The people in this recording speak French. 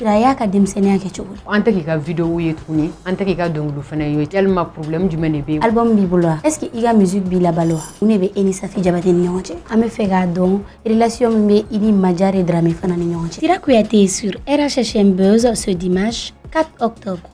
Kiraya ka demsenia ke chugul. Ante ki ka video uye tuni, ante ki ka donglu fana yo tellement problème du menebe. Album bibola. Est-ce que iga musique bila baloa? Unebe eni safi jabate ni nyoche. Ame fega don relation me ini majare drame fana ni nyoche. Tira Kouyaté sur RHHM Buzz ce dimanche 4 octobre.